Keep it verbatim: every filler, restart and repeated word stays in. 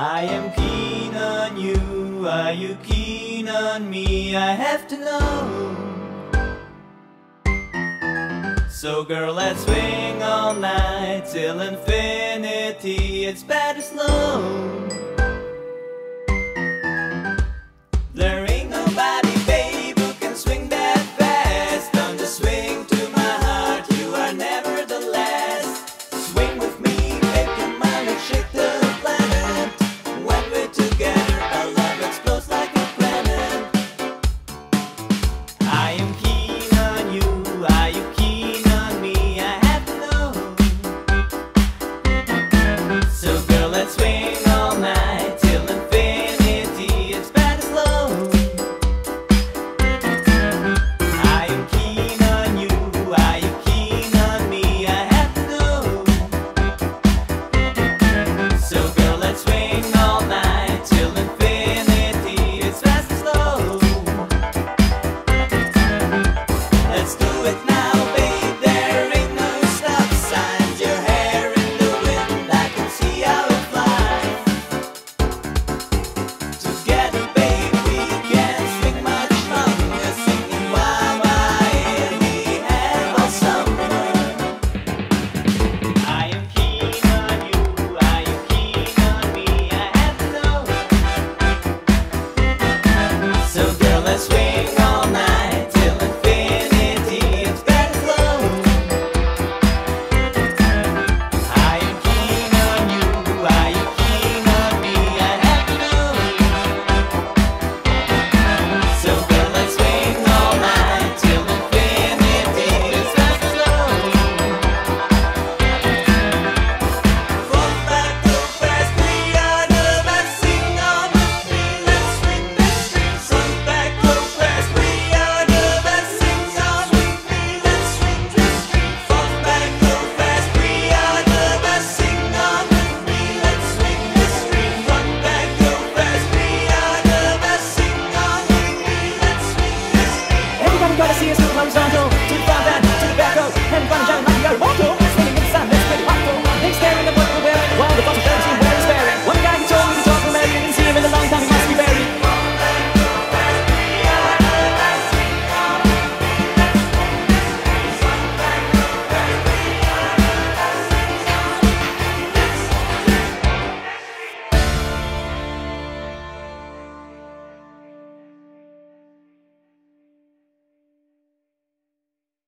I am keen on you, are you keen on me? I have to know. So girl, let's swing all night till infinity, it's better slow.